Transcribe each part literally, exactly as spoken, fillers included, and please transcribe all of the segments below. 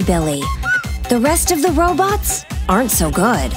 by Billy. The rest of the robots aren't so good.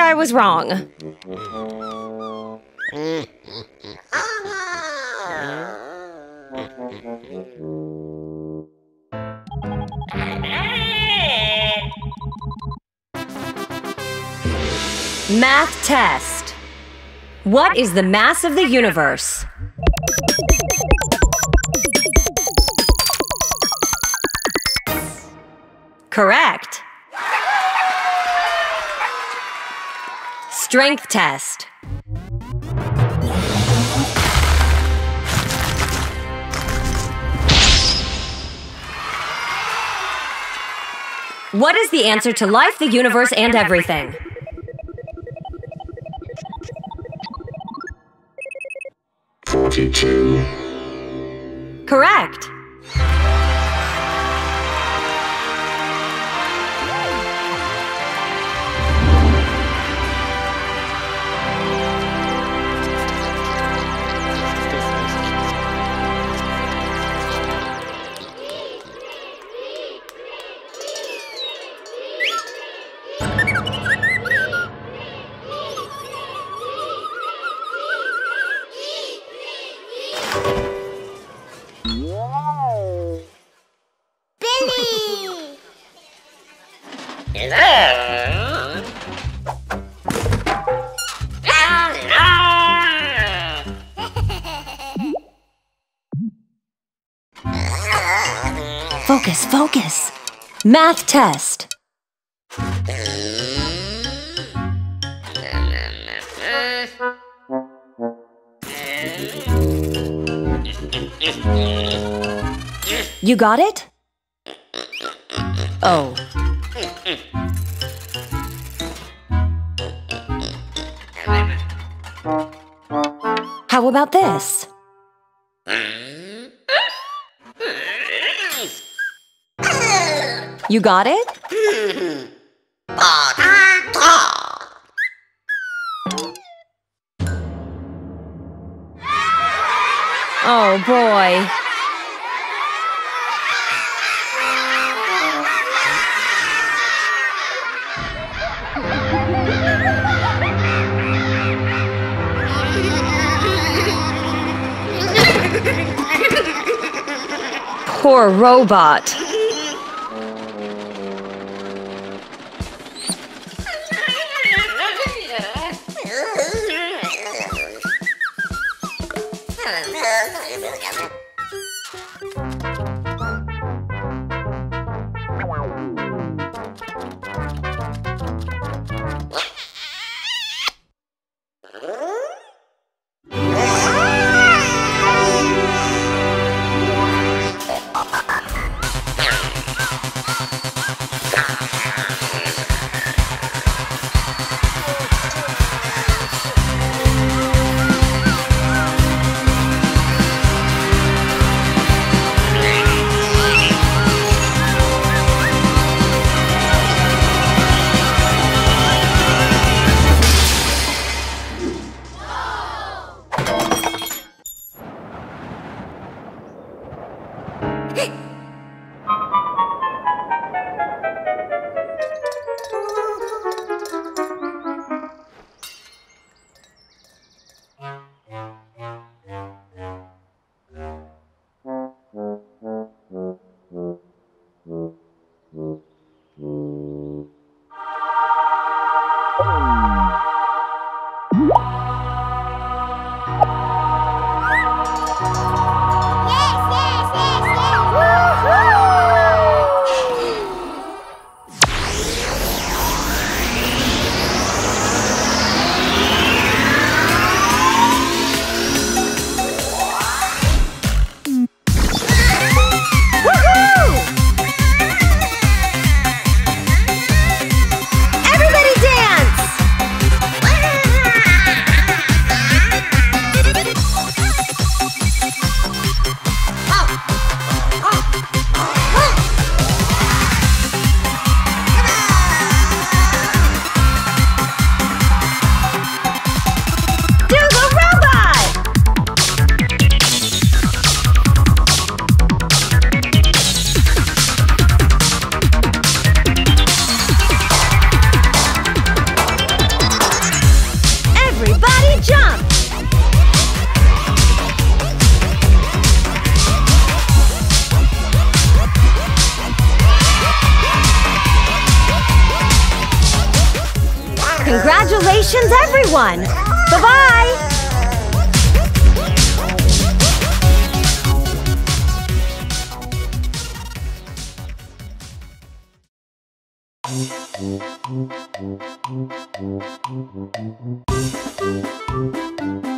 I was wrong. Math test. What is the mass of the universe? Correct. Strength test. What is the answer to life, the universe, and everything? forty-two. Correct. Focus, focus. Math test. You got it? Oh. How about this? You got it? Oh boy. Poor robot. Congratulations, everyone! Bye-bye! Thank you.